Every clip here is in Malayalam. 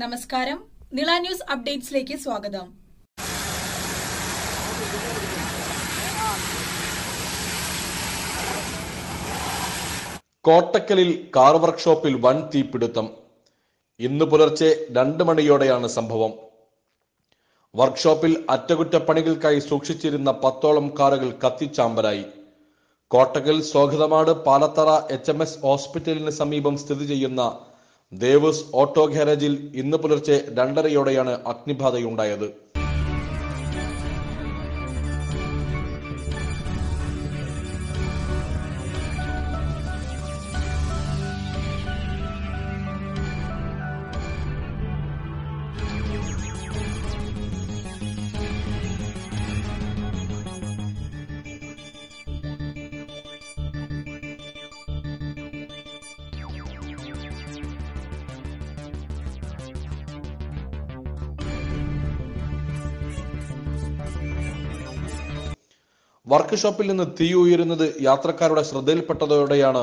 നമസ്കാരം നിലാന്യൂസ് അപ്ഡേറ്റ്സിലേക്ക് സ്വാഗതം. കോട്ടക്കലിൽ കാർ വർക്ക്ഷോപ്പിൽ വൻ തീപിടുത്തം. ഇന്ന് പുലർച്ചെ 2 മണിയോടെയാണ് സംഭവം. വർക്ക്ഷോപ്പിൽ അറ്റകുറ്റപ്പണികൾക്കായി സൂക്ഷിച്ചിരുന്ന 10ഓളം കാറുകൾ കത്തിച്ചാമ്പലായി. കോട്ടക്കൽ സ്വാഗതമാട് പാലത്തറ HMS ഹോസ്പിറ്റലിന് സമീപം സ്ഥിതി ചെയ്യുന്ന ദേവസ് ഓട്ടോ ഗാരേജിൽ ഇന്ന് പുലർച്ചെ 2:30യോടെയാണ് അഗ്നിബാധയുണ്ടായത്. വർക്ക്ഷോപ്പിൽ നിന്ന് തീ ഉയരുന്നത് യാത്രക്കാരുടെ ശ്രദ്ധയിൽപ്പെട്ടതോടെയാണ്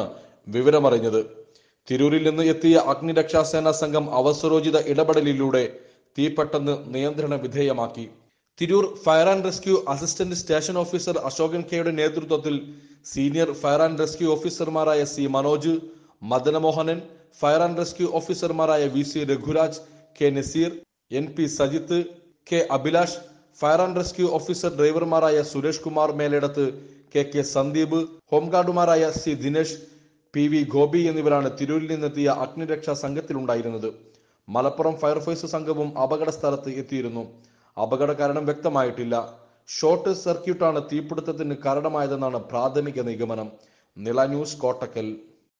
വിവരമറിഞ്ഞത്. തിരൂരിൽ നിന്ന് എത്തിയ അഗ്നിരക്ഷാസേനാ സംഘം അവസരോചിത ഇടപെടലിലൂടെ തീ പെട്ടെന്ന് നിയന്ത്രണ വിധേയമാക്കി. Tirur fire and rescue assistant station officer Ashokan കെയുടെ നേതൃത്വത്തിൽ സീനിയർ ഫയർ ആൻഡ് റെസ്ക്യൂ ഓഫീസർമാരായ C Manoj, Madanamohanan, fire and rescue ഓഫീസർമാരായ VC Raghuraj, K Naseer, NP Sajith, K Abhilash, fire and rescue officer ഡ്രൈവർമാരായ സുരേഷ് കുമാർ മേലേടത്ത്, KK സന്ദീപ്, ഹോംഗാർഡുമാരായ C ദിനേഷ്, PV ഗോപി എന്നിവരാണ് തിരൂരിൽ നിന്നെത്തിയ അഗ്നിരക്ഷാ സംഘത്തിലുണ്ടായിരുന്നത്. മലപ്പുറം ഫയർഫോഴ്സ് സംഘവും അപകട സ്ഥലത്ത് എത്തിയിരുന്നു. അപകട കാരണം വ്യക്തമായിട്ടില്ല. ഷോർട്ട് സർക്യൂട്ടാണ് തീപിടുത്തത്തിന് കാരണമായതെന്നാണ് പ്രാഥമിക നിഗമനം. നില ന്യൂസ്, കോട്ടക്കൽ.